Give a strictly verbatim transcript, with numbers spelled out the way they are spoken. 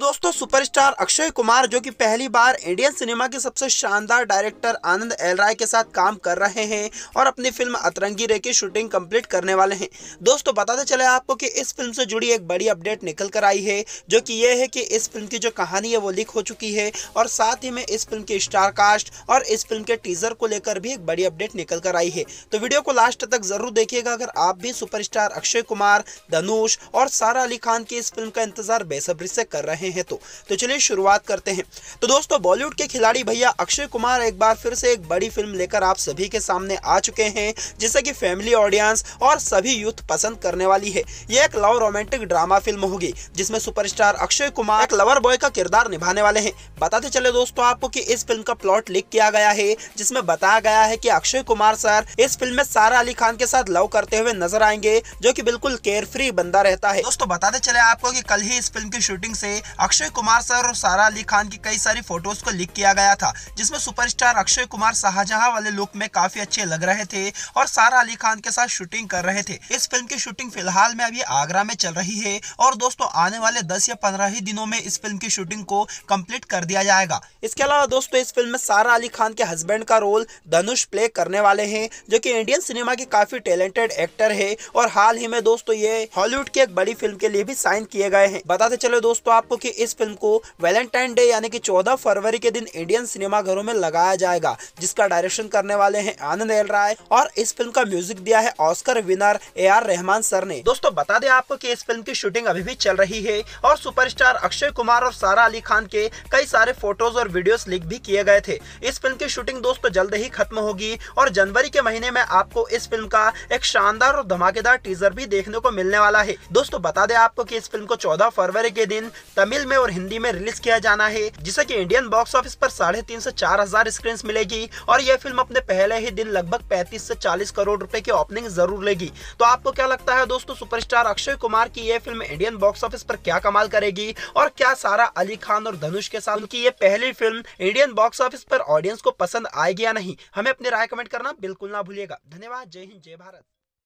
दोस्तों सुपरस्टार अक्षय कुमार जो कि पहली बार इंडियन सिनेमा के सबसे शानदार डायरेक्टर आनंद एल राय के साथ काम कर रहे हैं और अपनी फिल्म अतरंगी रे की शूटिंग कंप्लीट करने वाले हैं। दोस्तों बताते चले आपको कि इस फिल्म से जुड़ी एक बड़ी अपडेट निकल कर आई है जो कि ये है कि इस फिल्म की जो कहानी है वो लीक हो चुकी है और साथ ही में इस फिल्म की स्टार कास्ट और इस फिल्म के टीजर को लेकर भी एक बड़ी अपडेट निकल कर आई है। तो वीडियो को लास्ट तक जरूर देखिएगा अगर आप भी सुपरस्टार अक्षय कुमार, धनुष और सारा अली खान की इस फिल्म का इंतजार बेसब्री से कर रहे हैं। तो तो चलिए शुरुआत करते हैं। तो दोस्तों बॉलीवुड के खिलाड़ी भैया अक्षय कुमार एक बार फिर से एक बड़ी फिल्म लेकर आप सभी के सामने आ चुके हैं जिसे कि फैमिली ऑडियंस और सभी यूथ पसंद करने वाली है। यह एक लव रोमांटिक ड्रामा फिल्म होगी जिसमें सुपरस्टार अक्षय कुमार एक लवर बॉय का किरदार निभाने वाले हैं। बताते चले दोस्तों आपको कि इस फिल्म का प्लॉट लीक किया गया है जिसमें बताया गया है कि अक्षय कुमार सर इस फिल्म में सारा अली खान के साथ लव करते हुए नजर आएंगे जो कि बिल्कुल केयरफ्री बंदा रहता है। दोस्तों बताते चले आपको कि कल ही इस फिल्म की शूटिंग से अक्षय कुमार सर और सारा अली खान की कई सारी फोटोज को लीक किया गया था जिसमें सुपरस्टार अक्षय कुमार शाहजहां वाले लुक में काफी अच्छे लग रहे थे और सारा अली खान के साथ शूटिंग कर रहे थे। इस फिल्म की शूटिंग फिलहाल में अभी आगरा में चल रही है और दोस्तों आने वाले दस या पंद्रह ही दिनों में इस फिल्म की शूटिंग को कंप्लीट कर दिया जाएगा। इसके अलावा दोस्तों इस फिल्म में सारा अली खान के हस्बैंड का रोल धनुष प्ले करने वाले हैं जो कि इंडियन सिनेमा के काफी टैलेंटेड एक्टर है और हाल ही में दोस्तों ये हॉलीवुड की एक बड़ी फिल्म के लिए भी साइन किए गए हैं। बताते चलो दोस्तों आपको कि इस फिल्म को वैलेंटाइन डे यानी कि चौदह फरवरी के दिन इंडियन सिनेमा घरों में लगाया जाएगा जिसका डायरेक्शन करने वाले हैं आनंद एल राय और इस फिल्म का म्यूजिक दिया है Oscar winner A R Rahman sir ने। दोस्तों बता दें आपको कि इस फिल्म की शूटिंग अभी भी चल रही है और सुपरस्टार अक्षय कुमार और सारा अली खान के कई सारे फोटोज और वीडियोस लीक भी किए गए थे। इस फिल्म की शूटिंग दोस्तों जल्द ही खत्म होगी और जनवरी के महीने में आपको इस फिल्म का एक शानदार और धमाकेदार टीजर भी देखने को मिलने वाला है। दोस्तों बता दें आपको कि इस फिल्म को चौदह फरवरी के दिन तमिल में और हिंदी में रिलीज किया जाना है जिसे कि इंडियन बॉक्स ऑफिस पर साढ़े तीन से चार हजार स्क्रीन मिलेगी और यह फिल्म अपने पहले ही दिन लगभग पैंतीस से चालीस करोड़ रुपए की ओपनिंग जरूर लेगी। तो आपको क्या लगता है दोस्तों सुपरस्टार अक्षय कुमार की यह फिल्म इंडियन बॉक्स ऑफिस पर क्या कमाल करेगी और क्या सारा अली खान और धनुष के साथ उनकी ये पहली फिल्म इंडियन बॉक्स ऑफिस पर ऑडियंस को पसंद आएगी या नहीं? हमें अपनी राय कमेंट करना बिल्कुल ना भूलिएगा। धन्यवाद। जय हिंद, जय भारत।